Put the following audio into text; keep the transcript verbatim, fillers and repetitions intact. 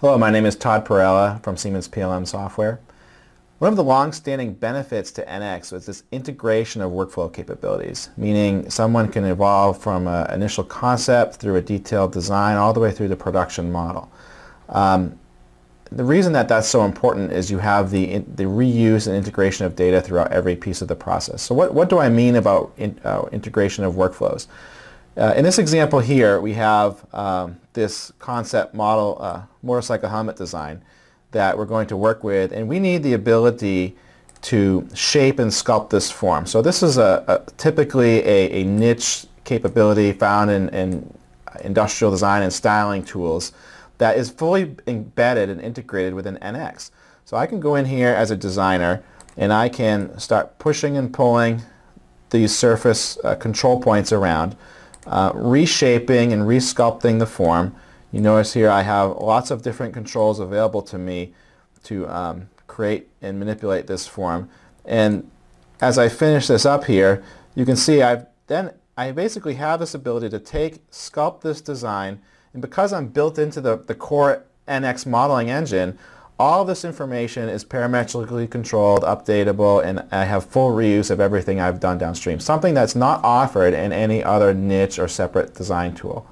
Hello, my name is Todd Perella from Siemens P L M Software. One of the long-standing benefits to N X was this integration of workflow capabilities, meaning someone can evolve from an initial concept through a detailed design all the way through the production model. Um, the reason that that's so important is you have the, the reuse and integration of data throughout every piece of the process. So what, what do I mean about in, uh, integration of workflows? Uh, in this example here, we have um, this concept model uh, motorcycle helmet design that we're going to work with, and we need the ability to shape and sculpt this form. So this is a, a typically a, a niche capability found in, in industrial design and styling tools that is fully embedded and integrated within N X. So I can go in here as a designer and I can start pushing and pulling these surface uh, control points around. Uh, reshaping and resculpting the form. You notice here I have lots of different controls available to me to um, create and manipulate this form. And as I finish this up here, you can see I've then I basically have this ability to take, sculpt this design, and because I'm built into the, the core N X modeling engine, all this information is parametrically controlled, updatable, and I have full reuse of everything I've done downstream, something that's not offered in any other niche or separate design tool.